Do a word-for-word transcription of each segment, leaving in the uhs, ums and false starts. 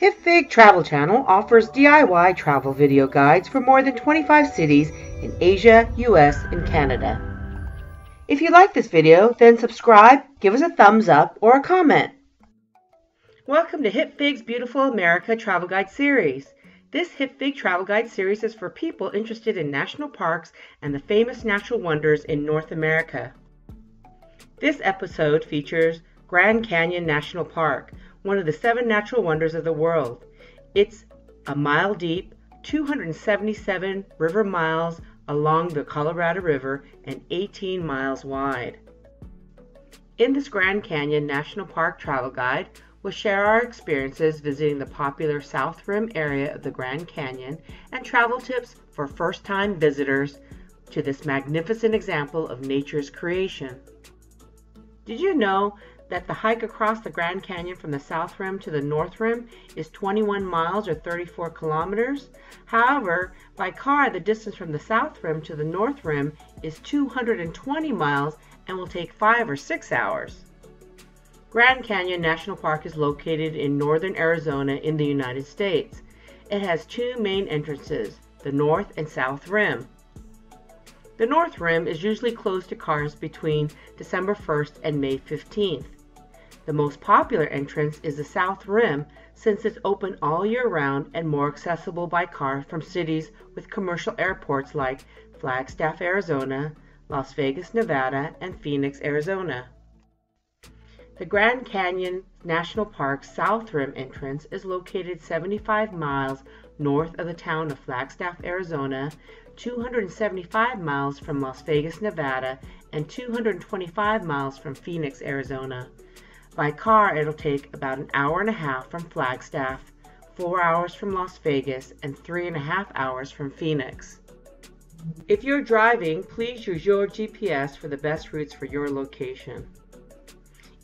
Hipfig Travel Channel offers D I Y travel video guides for more than twenty-five cities in Asia, U S, and Canada. If you like this video, then subscribe, give us a thumbs up, or a comment. Welcome to Hipfig's Beautiful America Travel Guide Series. This Hipfig Travel Guide Series is for people interested in national parks and the famous natural wonders in North America. This episode features Grand Canyon National Park, one of the seven natural wonders of the world. It's a mile deep, two hundred seventy-seven river miles along the Colorado River and eighteen miles wide. In this Grand Canyon National Park travel guide, we'll share our experiences visiting the popular South Rim area of the Grand Canyon and travel tips for first-time visitors to this magnificent example of nature's creation. Did you know that the hike across the Grand Canyon from the South Rim to the North Rim is twenty-one miles or thirty-four kilometers? However, by car the distance from the South Rim to the North Rim is two hundred twenty miles and will take five or six hours. Grand Canyon National Park is located in northern Arizona in the United States. It has two main entrances, the North and South Rim. The North Rim is usually closed to cars between December first and May fifteenth. The most popular entrance is the South Rim, since it's open all year round and more accessible by car from cities with commercial airports like Flagstaff, Arizona, Las Vegas, Nevada, and Phoenix, Arizona. The Grand Canyon National Park's South Rim entrance is located seventy-five miles north of the town of Flagstaff, Arizona, two hundred seventy-five miles from Las Vegas, Nevada, and two hundred twenty-five miles from Phoenix, Arizona. By car, it'll take about an hour and a half from Flagstaff, four hours from Las Vegas, and three and a half hours from Phoenix. If you're driving, please use your G P S for the best routes for your location.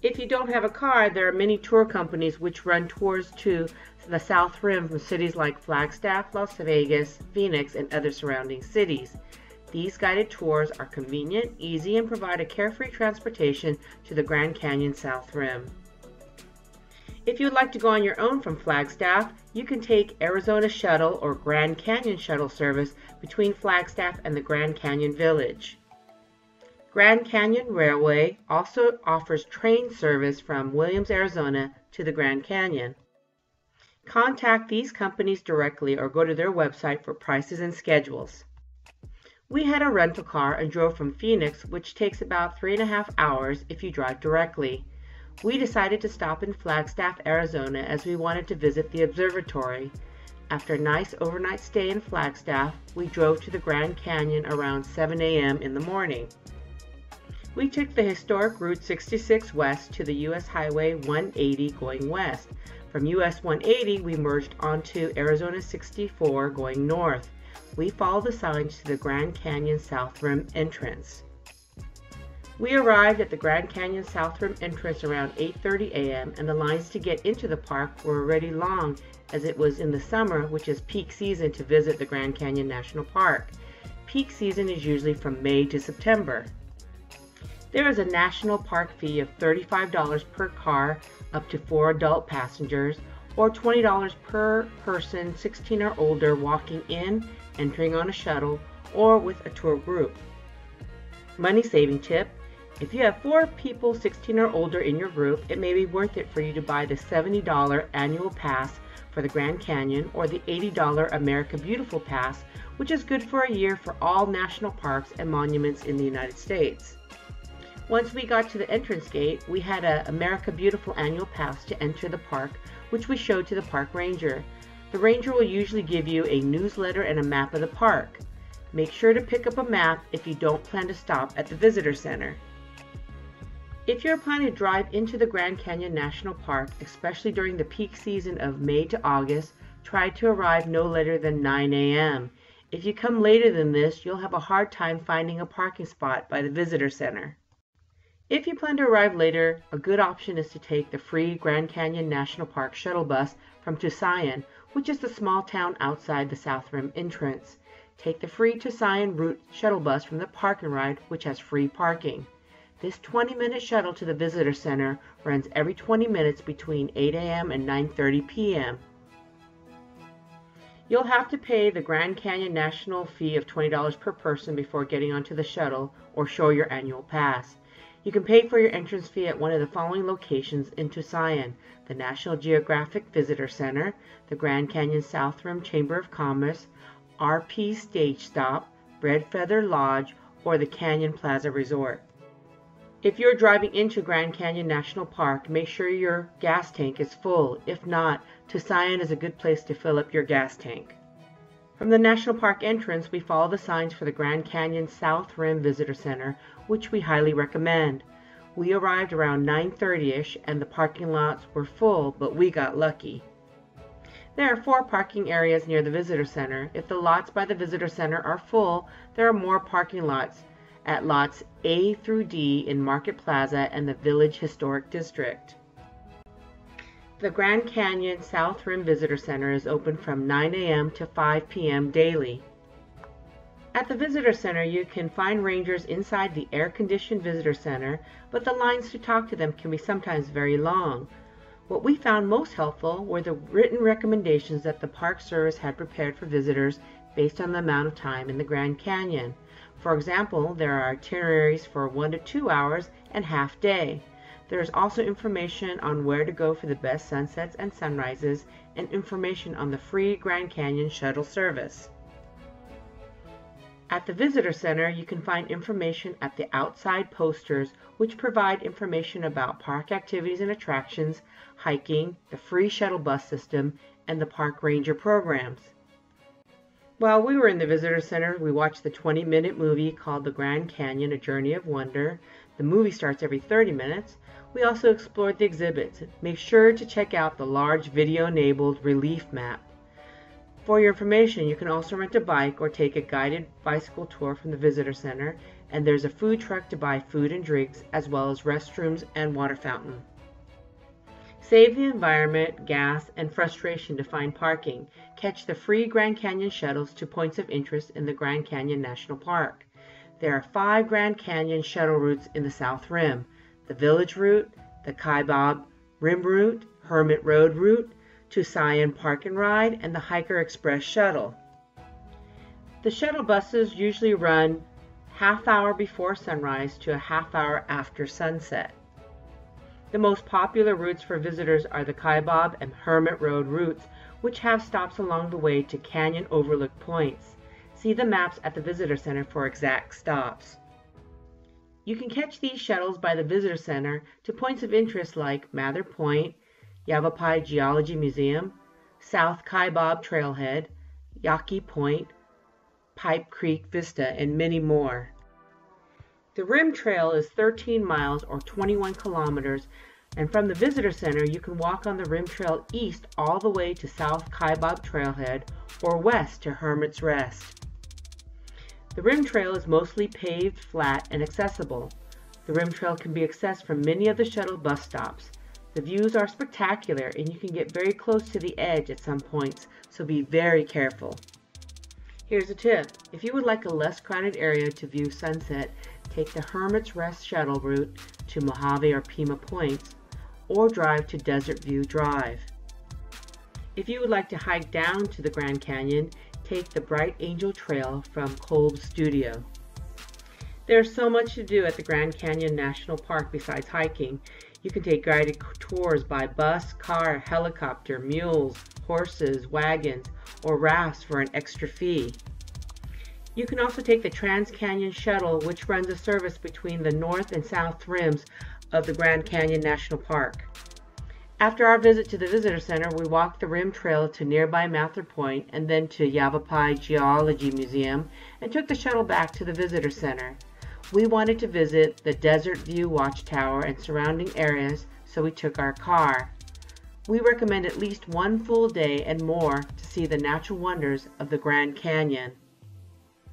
If you don't have a car, there are many tour companies which run tours to the South Rim from cities like Flagstaff, Las Vegas, Phoenix, and other surrounding cities. These guided tours are convenient, easy, and provide a carefree transportation to the Grand Canyon South Rim. If you would like to go on your own from Flagstaff, you can take Arizona Shuttle or Grand Canyon Shuttle service between Flagstaff and the Grand Canyon Village. Grand Canyon Railway also offers train service from Williams, Arizona to the Grand Canyon. Contact these companies directly or go to their website for prices and schedules. We had a rental car and drove from Phoenix, which takes about three and a half hours if you drive directly. We decided to stop in Flagstaff, Arizona, as we wanted to visit the observatory. After a nice overnight stay in Flagstaff, we drove to the Grand Canyon around seven A M in the morning. We took the historic Route sixty-six west to the U S Highway one eighty going west. From U S one eighty, we merged onto Arizona sixty-four going north. We follow the signs to the Grand Canyon South Rim entrance. We arrived at the Grand Canyon South Rim entrance around eight thirty A M and the lines to get into the park were already long, as it was in the summer, which is peak season to visit the Grand Canyon National Park. Peak season is usually from May to September. There is a national park fee of thirty-five dollars per car up to four adult passengers, or twenty dollars per person sixteen or older walking in, entering on a shuttle, or with a tour group. Money saving tip: if you have four people sixteen or older in your group, it may be worth it for you to buy the seventy dollar annual pass for the Grand Canyon or the eighty dollar America Beautiful pass, which is good for a year for all national parks and monuments in the United States. Once we got to the entrance gate, we had an America Beautiful annual pass to enter the park, which we showed to the park ranger. The ranger will usually give you a newsletter and a map of the park. Make sure to pick up a map if you don't plan to stop at the visitor center. If you're planning to drive into the Grand Canyon National Park, especially during the peak season of May to August, try to arrive no later than nine A M If you come later than this, you'll have a hard time finding a parking spot by the visitor center. If you plan to arrive later, a good option is to take the free Grand Canyon National Park shuttle bus from Tusayan, which is the small town outside the South Rim entrance. Take the free Tusayan route shuttle bus from the park and ride, which has free parking. This twenty minute shuttle to the visitor center runs every twenty minutes between eight A M and nine thirty P M You'll have to pay the Grand Canyon National fee of twenty dollars per person before getting onto the shuttle or show your annual pass. You can pay for your entrance fee at one of the following locations in Tusayan: the National Geographic Visitor Center, the Grand Canyon South Rim Chamber of Commerce, R P Stage Stop, Bread Feather Lodge, or the Canyon Plaza Resort. If you're driving into Grand Canyon National Park, make sure your gas tank is full. If not, Tusayan is a good place to fill up your gas tank. From the National Park entrance, we follow the signs for the Grand Canyon South Rim Visitor Center, which we highly recommend. We arrived around nine thirty-ish and the parking lots were full, but we got lucky. There are four parking areas near the Visitor Center. If the lots by the Visitor Center are full, there are more parking lots at lots A through D in Market Plaza and the Village Historic District. The Grand Canyon South Rim Visitor Center is open from nine A M to five P M daily. At the Visitor Center, you can find rangers inside the air-conditioned Visitor Center, but the lines to talk to them can be sometimes very long. What we found most helpful were the written recommendations that the Park Service had prepared for visitors based on the amount of time in the Grand Canyon. For example, there are itineraries for one to two hours and half day. There is also information on where to go for the best sunsets and sunrises, and information on the free Grand Canyon Shuttle service. At the Visitor Center, you can find information at the outside posters, which provide information about park activities and attractions, hiking, the free shuttle bus system, and the park ranger programs. While we were in the Visitor Center, we watched the twenty minute movie called The Grand Canyon: A Journey of Wonder. The movie starts every thirty minutes. We also explored the exhibits. Make sure to check out the large video-enabled relief map. For your information, you can also rent a bike or take a guided bicycle tour from the Visitor Center, and there's a food truck to buy food and drinks, as well as restrooms and water fountain. Save the environment, gas, and frustration to find parking. Catch the free Grand Canyon shuttles to points of interest in the Grand Canyon National Park. There are five Grand Canyon shuttle routes in the South Rim: the Village Route, the Kaibab Rim Route, Hermit Road Route, Tusayan Park and Ride, and the Hiker Express Shuttle. The shuttle buses usually run half hour before sunrise to a half hour after sunset. The most popular routes for visitors are the Kaibab and Hermit Road routes, which have stops along the way to canyon overlook points. See the maps at the Visitor Center for exact stops. You can catch these shuttles by the Visitor Center to points of interest like Mather Point, Yavapai Geology Museum, South Kaibab Trailhead, Yaqui Point, Pipe Creek Vista, and many more. The Rim Trail is thirteen miles or twenty-one kilometers, and from the Visitor Center you can walk on the Rim Trail east all the way to South Kaibab Trailhead or west to Hermit's Rest. The Rim Trail is mostly paved, flat, and accessible. The Rim Trail can be accessed from many of the shuttle bus stops. The views are spectacular and you can get very close to the edge at some points, so be very careful. Here's a tip. If you would like a less crowded area to view sunset, take the Hermit's Rest shuttle route to Mojave or Pima Points, or drive to Desert View Drive. If you would like to hike down to the Grand Canyon, take the Bright Angel Trail from Kolb Studio. There's so much to do at the Grand Canyon National Park besides hiking. You can take guided tours by bus, car, helicopter, mules, horses, wagons, or rafts for an extra fee. You can also take the Trans Canyon Shuttle, which runs a service between the north and south rims of the Grand Canyon National Park. After our visit to the Visitor Center, we walked the Rim Trail to nearby Mather Point and then to Yavapai Geology Museum and took the shuttle back to the Visitor Center. We wanted to visit the Desert View Watchtower and surrounding areas, so we took our car. We recommend at least one full day and more to see the natural wonders of the Grand Canyon.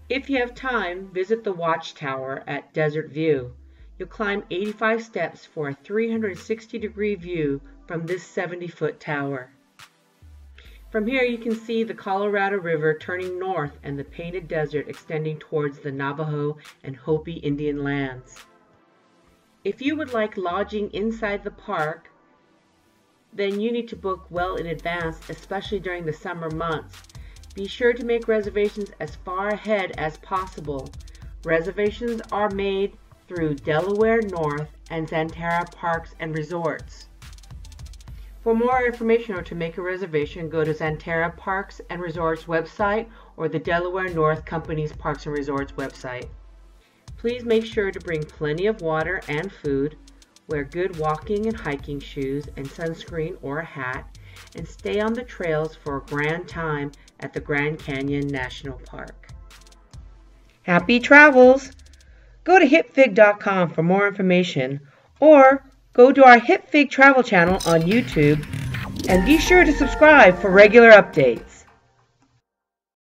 If you have time, visit the Watchtower at Desert View. You'll climb eighty-five steps for a three hundred sixty degree view from this seventy foot tower. From here you can see the Colorado River turning north and the Painted Desert extending towards the Navajo and Hopi Indian lands. If you would like lodging inside the park, then you need to book well in advance, especially during the summer months. Be sure to make reservations as far ahead as possible. Reservations are made through Delaware North and Xanterra Parks and Resorts. For more information or to make a reservation, go to Xanterra Parks and Resorts website or the Delaware North Company's Parks and Resorts website. Please make sure to bring plenty of water and food, wear good walking and hiking shoes and sunscreen or a hat, and stay on the trails for a grand time at the Grand Canyon National Park. Happy travels! Go to hipfig dot com for more information, or go to our Hipfig Travel channel on YouTube and be sure to subscribe for regular updates.